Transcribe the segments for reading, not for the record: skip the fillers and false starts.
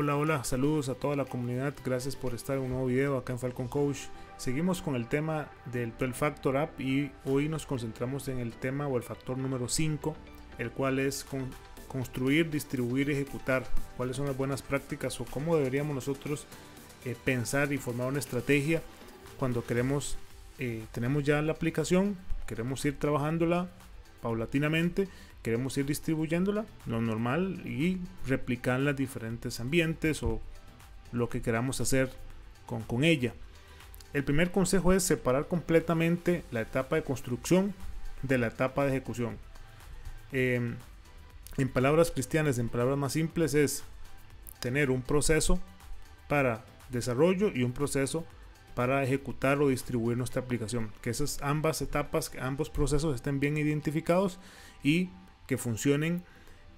Hola, hola, saludos a toda la comunidad, gracias por estar en un nuevo video acá en Falcon Coach. Seguimos con el tema del 12 Factor App y hoy nos concentramos en el tema o el factor número 5, el cual es construir, distribuir, ejecutar. ¿Cuáles son las buenas prácticas o cómo deberíamos nosotros pensar y formar una estrategia cuando queremos, tenemos ya la aplicación, queremos ir trabajándola paulatinamente, queremos ir distribuyéndola, lo normal, y replicar en los diferentes ambientes o lo que queramos hacer con ella? El primer consejo es separar completamente la etapa de construcción de la etapa de ejecución. En palabras cristianas, en palabras más simples, es tener un proceso para desarrollo y un proceso para ejecutar o distribuir nuestra aplicación. Que esas ambas etapas, ambos procesos estén bien identificados y que funcionen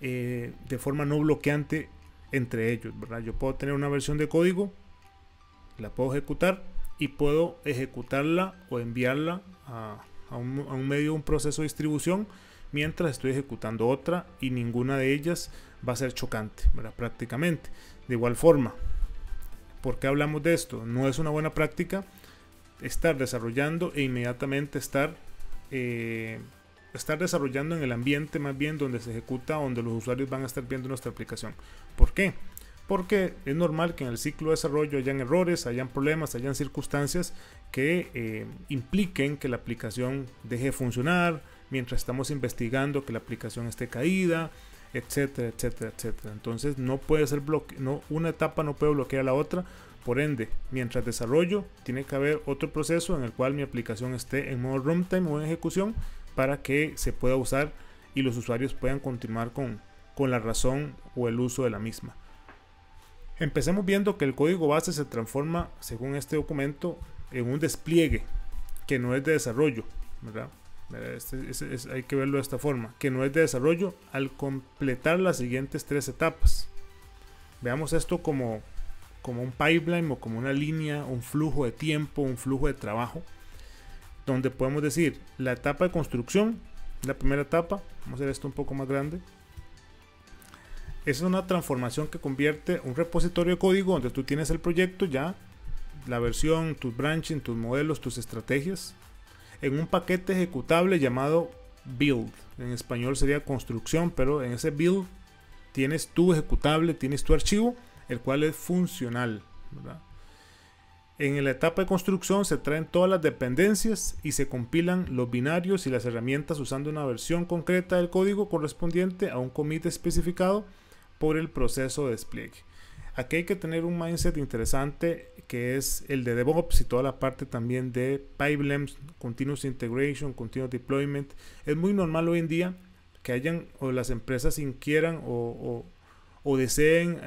de forma no bloqueante entre ellos, ¿verdad? Yo puedo tener una versión de código, la puedo ejecutar y puedo ejecutarla o enviarla a un medio, un proceso de distribución, mientras estoy ejecutando otra, y ninguna de ellas va a ser chocante, ¿verdad? Prácticamente. De igual forma, ¿por qué hablamos de esto? No es una buena práctica estar desarrollando e inmediatamente estar desarrollando en el ambiente más bien donde se ejecuta, donde los usuarios van a estar viendo nuestra aplicación. ¿Por qué? Porque es normal que en el ciclo de desarrollo hayan errores, hayan problemas, hayan circunstancias que impliquen que la aplicación deje de funcionar mientras estamos investigando, que la aplicación esté caída, etcétera, etcétera, etcétera. Entonces no puede ser una etapa no puede bloquear a la otra. Por ende, mientras desarrollo, tiene que haber otro proceso en el cual mi aplicación esté en modo runtime o en ejecución para que se pueda usar y los usuarios puedan continuar con la razón o el uso de la misma. Empecemos viendo que el código base se transforma, según este documento, en un despliegue que no es de desarrollo, ¿verdad? Hay que verlo de esta forma, que no es de desarrollo al completar las siguientes tres etapas. Veamos esto como un pipeline o como una línea, un flujo de tiempo, un flujo de trabajo, donde podemos decir la etapa de construcción, la primera etapa, vamos a hacer esto un poco más grande, es una transformación que convierte un repositorio de código donde tú tienes el proyecto ya, la versión, tus branching, tus modelos, tus estrategias, en un paquete ejecutable llamado build. En español sería construcción, pero en ese build tienes tu ejecutable, tienes tu archivo, el cual es funcional, ¿verdad? En la etapa de construcción se traen todas las dependencias y se compilan los binarios y las herramientas usando una versión concreta del código correspondiente a un commit especificado por el proceso de despliegue. Aquí hay que tener un mindset interesante que es el de DevOps y toda la parte también de pipelines, Continuous Integration, Continuous Deployment. Es muy normal hoy en día que hayan o las empresas inquieran o deseen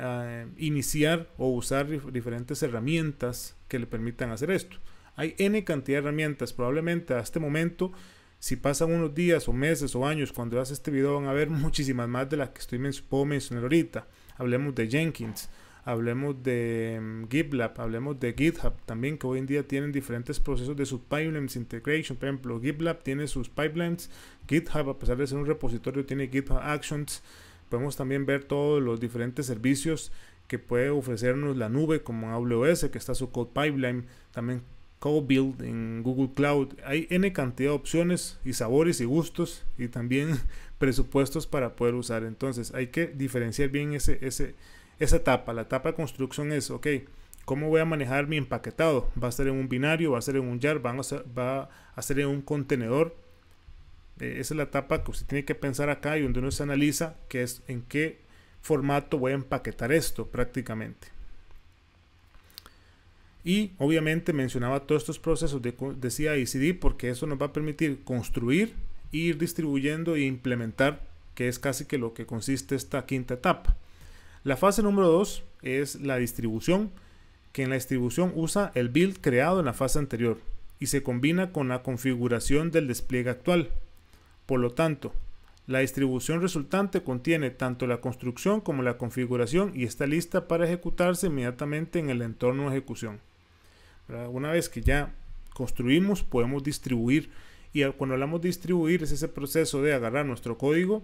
iniciar o usar diferentes herramientas que le permitan hacer esto. Hay N cantidad de herramientas, probablemente a este momento, si pasan unos días o meses o años cuando veas este video van a ver muchísimas más de las que puedo mencionar ahorita. Hablemos de Jenkins, hablemos de GitLab, hablemos de GitHub también, que hoy en día tienen diferentes procesos de sus pipelines, integration. Por ejemplo, GitLab tiene sus pipelines, GitHub, a pesar de ser un repositorio, tiene GitHub Actions. Podemos también ver todos los diferentes servicios que puede ofrecernos la nube, como AWS, que está su Code Pipeline, también Code Build en Google Cloud. Hay N cantidad de opciones y sabores y gustos y también presupuestos para poder usar. Entonces hay que diferenciar bien esa etapa. La etapa de construcción es, ok, ¿cómo voy a manejar mi empaquetado? ¿Va a ser en un binario? ¿Va a ser en un JAR? ¿Va a ser en un contenedor? Esa es la etapa que usted tiene que pensar acá y donde uno se analiza que es en qué formato voy a empaquetar esto prácticamente. Y obviamente mencionaba todos estos procesos de CI y CD porque eso nos va a permitir construir, ir distribuyendo e implementar, que es casi que lo que consiste esta quinta etapa. La fase número 2 es la distribución, que en la distribución usa el build creado en la fase anterior y se combina con la configuración del despliegue actual. Por lo tanto, la distribución resultante contiene tanto la construcción como la configuración y está lista para ejecutarse inmediatamente en el entorno de ejecución. Una vez que ya construimos, podemos distribuir. Y cuando hablamos de distribuir, es ese proceso de agarrar nuestro código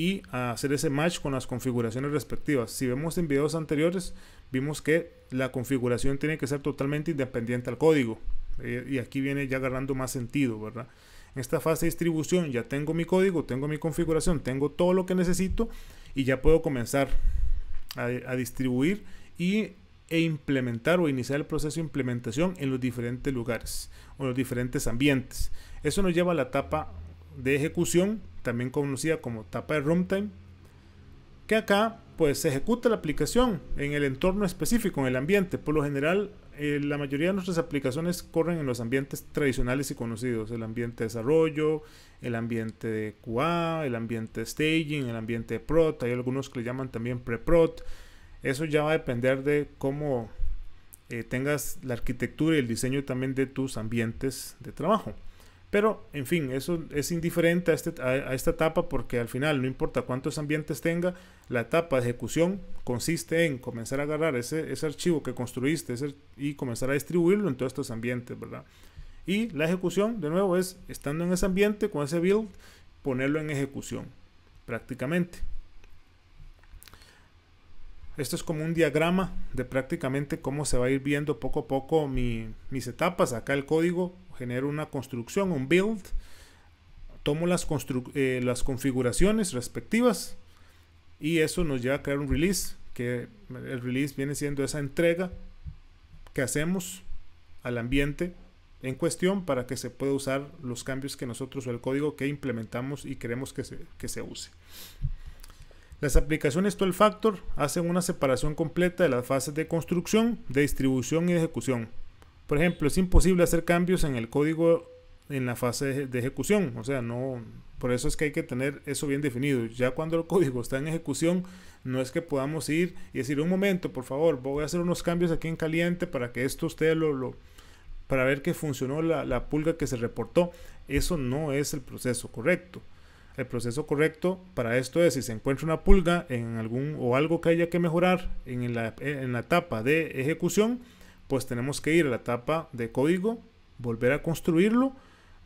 y a hacer ese match con las configuraciones respectivas. Si vemos en videos anteriores, vimos que la configuración tiene que ser totalmente independiente al código. Y aquí viene ya agarrando más sentido, ¿verdad? En esta fase de distribución ya tengo mi código, tengo mi configuración, tengo todo lo que necesito y ya puedo comenzar a distribuir e implementar o iniciar el proceso de implementación en los diferentes lugares o los diferentes ambientes. Eso nos lleva a la etapa de ejecución, también conocida como etapa de runtime, que acá pues se ejecuta la aplicación en el entorno específico, en el ambiente. Por lo general, la mayoría de nuestras aplicaciones corren en los ambientes tradicionales y conocidos: el ambiente de desarrollo, el ambiente de QA, el ambiente de staging, el ambiente de prod. Hay algunos que le llaman también pre-prod. Eso ya va a depender de cómo tengas la arquitectura y el diseño también de tus ambientes de trabajo. Pero, en fin, eso es indiferente a esta etapa, porque al final, no importa cuántos ambientes tenga, la etapa de ejecución consiste en comenzar a agarrar ese archivo que construiste y comenzar a distribuirlo en todos estos ambientes, ¿verdad? Y la ejecución, de nuevo, es estando en ese ambiente, con ese build, ponerlo en ejecución, prácticamente. Esto es como un diagrama de prácticamente cómo se va a ir viendo poco a poco mis etapas. Acá el código, genero una construcción, un build, tomo las configuraciones respectivas y eso nos lleva a crear un release, que el release viene siendo esa entrega que hacemos al ambiente en cuestión para que se pueda usar los cambios que nosotros o el código que implementamos y queremos que se use. Las aplicaciones 12 Factor hacen una separación completa de las fases de construcción, de distribución y de ejecución. Por ejemplo, es imposible hacer cambios en el código en la fase de ejecución. O sea, no, por eso es que hay que tener eso bien definido. Ya cuando el código está en ejecución, no es que podamos ir y decir, un momento, por favor, voy a hacer unos cambios aquí en caliente para que esto usted para ver que funcionó la pulga que se reportó. Eso no es el proceso correcto. El proceso correcto para esto es, si se encuentra una pulga en algo que haya que mejorar en la etapa de ejecución, pues tenemos que ir a la etapa de código, volver a construirlo,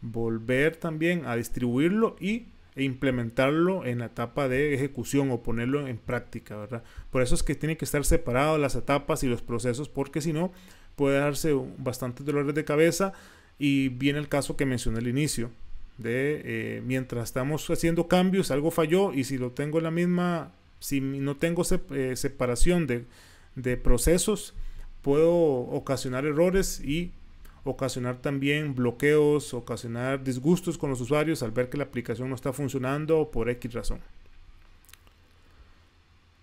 volver también a distribuirlo e implementarlo en la etapa de ejecución o ponerlo en práctica, ¿verdad? Por eso es que tienen que estar separados las etapas y los procesos, porque si no puede darse bastantes dolores de cabeza, y viene el caso que mencioné al inicio. Mientras estamos haciendo cambios, algo falló, y si no tengo separación de procesos, puedo ocasionar errores y ocasionar también bloqueos, ocasionar disgustos con los usuarios al ver que la aplicación no está funcionando por X razón.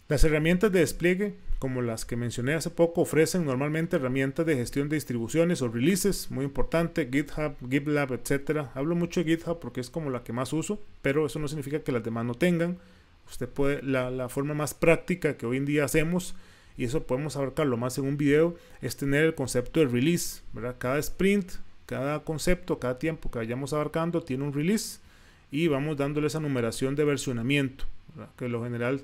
Las herramientas de despliegue, como las que mencioné hace poco, ofrecen normalmente herramientas de gestión de distribuciones o releases, muy importante, GitHub, GitLab, etc. Hablo mucho de GitHub porque es como la que más uso, pero eso no significa que las demás no tengan. Usted puede, la forma más práctica que hoy en día hacemos, y eso podemos abarcarlo más en un video, es tener el concepto de release, ¿verdad? Cada sprint, cada concepto, cada tiempo que vayamos abarcando tiene un release, y vamos dándole esa numeración de versionamiento, ¿verdad? Que lo general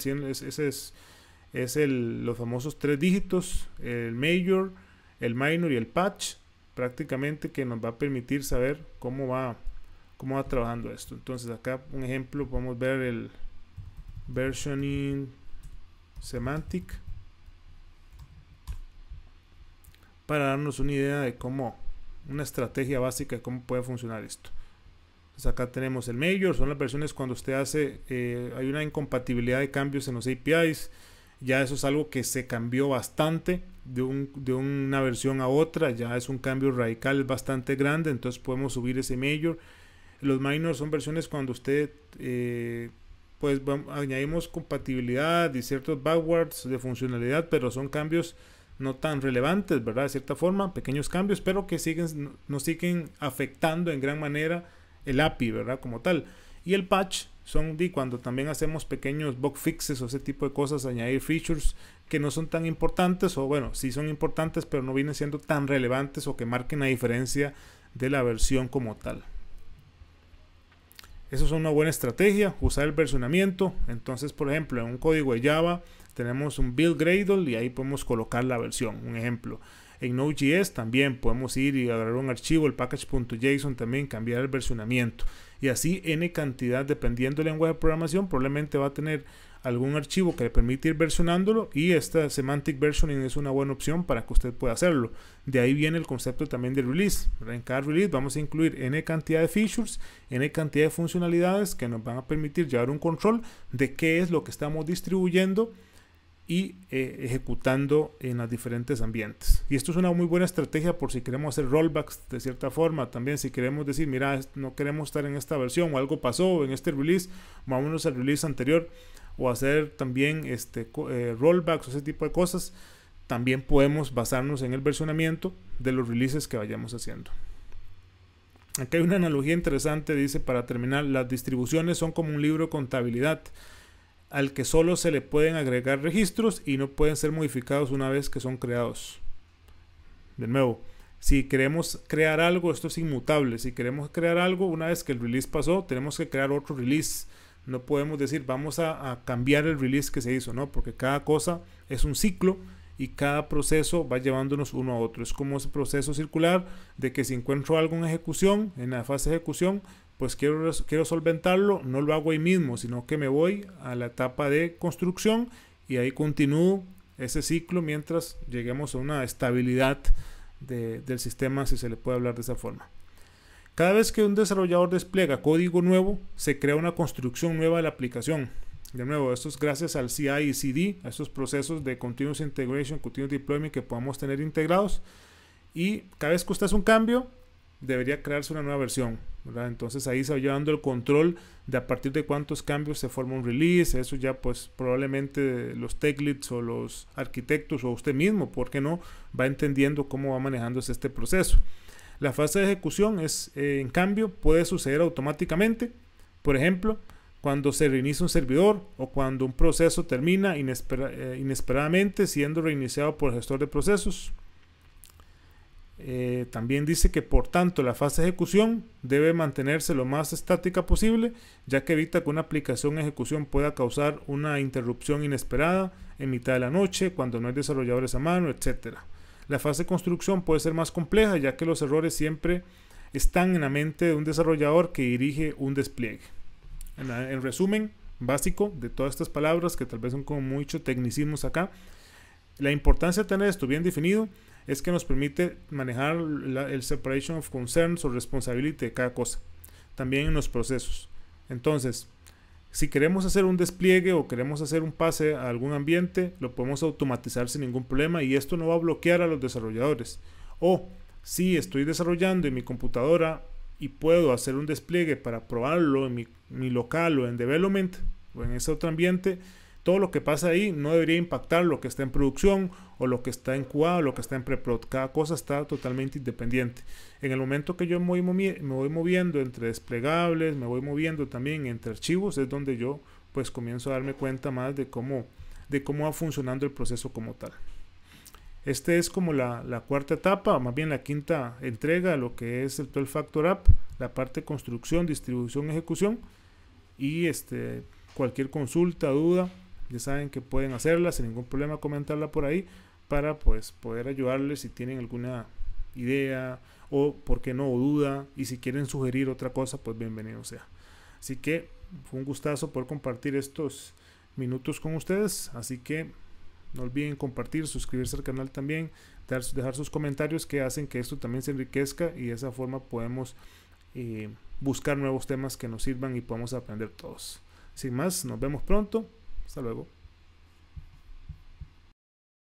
los famosos 3 dígitos, el major, el minor y el patch, prácticamente, que nos va a permitir saber cómo va trabajando esto. Entonces acá un ejemplo, podemos ver el versioning semantic para darnos una idea de una estrategia básica de cómo puede funcionar esto. Entonces acá tenemos el major, son las versiones cuando usted hace, hay una incompatibilidad de cambios en los APIs, ya eso es algo que se cambió bastante de una versión a otra, ya es un cambio radical bastante grande, entonces podemos subir ese major. Los minors son versiones cuando usted, pues añadimos compatibilidad y ciertos backwards de funcionalidad, pero son cambios no tan relevantes, ¿verdad? De cierta forma, pequeños cambios, pero que nos siguen afectando en gran manera el API, ¿verdad? Como tal. Y el patch son cuando también hacemos pequeños bug fixes o ese tipo de cosas, añadir features que no son tan importantes, o bueno, sí son importantes, pero no vienen siendo tan relevantes o que marquen la diferencia de la versión como tal. Eso es una buena estrategia, usar el versionamiento. Entonces, por ejemplo, en un código de Java tenemos un build Gradle y ahí podemos colocar la versión, un ejemplo. En Node.js también podemos ir y agarrar un archivo, el package.json, también cambiar el versionamiento. y así n cantidad, dependiendo del lenguaje de programación. Probablemente va a tener algún archivo que le permite ir versionándolo, y esta semantic versioning es una buena opción para que usted pueda hacerlo. De ahí viene el concepto también de release. En cada release vamos a incluir n cantidad de features, n cantidad de funcionalidades que nos van a permitir llevar un control de qué es lo que estamos distribuyendo y ejecutando en los diferentes ambientes. Y esto es una muy buena estrategia por si queremos hacer rollbacks de cierta forma. También si queremos decir, mira, no queremos estar en esta versión, o algo pasó en este release, vámonos al release anterior, o hacer también rollbacks o ese tipo de cosas. También podemos basarnos en el versionamiento de los releases que vayamos haciendo. Aquí hay una analogía interesante, dice, para terminar, las distribuciones son como un libro de contabilidad al que solo se le pueden agregar registros y no pueden ser modificados una vez que son creados. De nuevo, si queremos crear algo, esto es inmutable. Si queremos crear algo, una vez que el release pasó, tenemos que crear otro release. No podemos decir vamos a cambiar el release que se hizo, ¿no? Porque cada cosa es un ciclo y cada proceso va llevándonos uno a otro. Es como ese proceso circular de que si encuentro algo en ejecución, en la fase de ejecución, pues quiero solventarlo, no lo hago ahí mismo, sino que me voy a la etapa de construcción y ahí continúo ese ciclo mientras lleguemos a una estabilidad del sistema, si se le puede hablar de esa forma. Cada vez que un desarrollador despliega código nuevo, se crea una construcción nueva de la aplicación. De nuevo, esto es gracias al CI y CD, a estos procesos de Continuous Integration, Continuous Deployment que podamos tener integrados. Y cada vez que usted hace un cambio, debería crearse una nueva versión, ¿verdad? Entonces ahí se va llevando el control de a partir de cuántos cambios se forma un release. Eso ya pues probablemente los tech leads o los arquitectos o usted mismo, ¿por qué no?, va entendiendo cómo va manejándose este proceso. La fase de ejecución es, en cambio, puede suceder automáticamente. Por ejemplo, cuando se reinicia un servidor o cuando un proceso termina inesperadamente siendo reiniciado por el gestor de procesos. También dice que por tanto la fase de ejecución debe mantenerse lo más estática posible, ya que evita que una aplicación en ejecución pueda causar una interrupción inesperada en mitad de la noche, cuando no hay desarrolladores a mano, etc. La fase de construcción puede ser más compleja, ya que los errores siempre están en la mente de un desarrollador que dirige un despliegue. En resumen básico de todas estas palabras, que tal vez son como muchos tecnicismos acá, la importancia de tener esto bien definido es que nos permite manejar el separation of concerns o responsibility de cada cosa, también en los procesos. Entonces, si queremos hacer un despliegue o queremos hacer un pase a algún ambiente, lo podemos automatizar sin ningún problema y esto no va a bloquear a los desarrolladores. O si estoy desarrollando en mi computadora y puedo hacer un despliegue para probarlo en mi local o en development o en ese otro ambiente, todo lo que pasa ahí no debería impactar lo que está en producción o lo que está en QA o lo que está en pre-prod. Cada cosa está totalmente independiente. En el momento que yo me voy moviendo entre desplegables, me voy moviendo también entre archivos, es donde yo pues comienzo a darme cuenta más de cómo va funcionando el proceso como tal. Este es como la cuarta etapa, o más bien la quinta entrega, lo que es el 12 Factor App, la parte de construcción, distribución, ejecución. Y cualquier consulta, duda, ya saben que pueden hacerla sin ningún problema, comentarla por ahí para pues poder ayudarles si tienen alguna idea o, por qué no, duda, y si quieren sugerir otra cosa, pues bienvenido sea. Así que fue un gustazo poder compartir estos minutos con ustedes, así que no olviden compartir, suscribirse al canal también, dejar sus comentarios que hacen que esto también se enriquezca y de esa forma podemos buscar nuevos temas que nos sirvan y podamos aprender todos. Sin más, nos vemos pronto. Hasta luego.